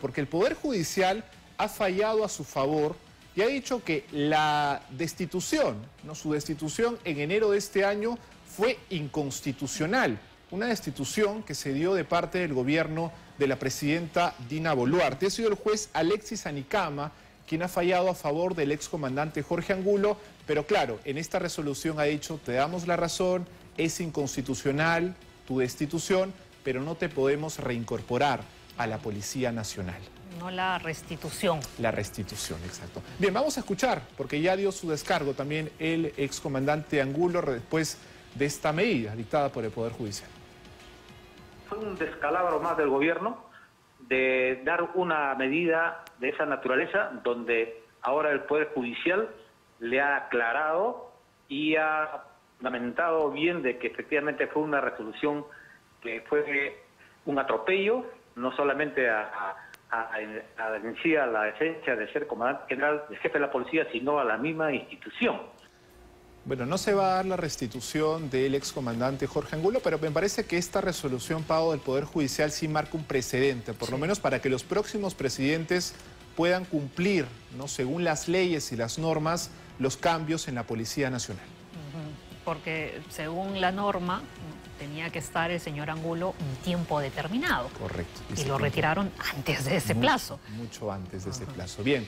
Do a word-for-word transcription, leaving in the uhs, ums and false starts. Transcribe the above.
Porque el Poder Judicial ha fallado a su favor y ha dicho que la destitución, ¿no? su destitución en enero de este año fue inconstitucional. Una destitución que se dio de parte del gobierno de la presidenta Dina Boluarte. Ha sido el juez Alexis Anicama quien ha fallado a favor del excomandante Jorge Angulo, pero claro, en esta resolución ha dicho, te damos la razón, es inconstitucional tu destitución, pero no te podemos reincorporar a la Policía Nacional. No la restitución. La restitución, exacto. Bien, vamos a escuchar, porque ya dio su descargo también el excomandante Angulo después de esta medida dictada por el Poder Judicial. Fue un descalabro más del gobierno de dar una medida de esa naturaleza, donde ahora el Poder Judicial le ha aclarado y ha lamentado bien de que efectivamente fue una resolución que fue un atropello, no solamente a, a, a, a, en sí a la esencia de ser comandante general, de jefe de la policía, sino a la misma institución. Bueno, no se va a dar la restitución del excomandante Jorge Angulo, pero me parece que esta resolución, Pau, del Poder Judicial sí marca un precedente, por lo menos para que los próximos presidentes puedan cumplir, ¿no? según las leyes y las normas, los cambios en la Policía Nacional. Porque según la norma tenía que estar el señor Angulo un tiempo determinado. Correcto. Y lo retiraron antes de ese plazo. Mucho antes de ese plazo. Bien.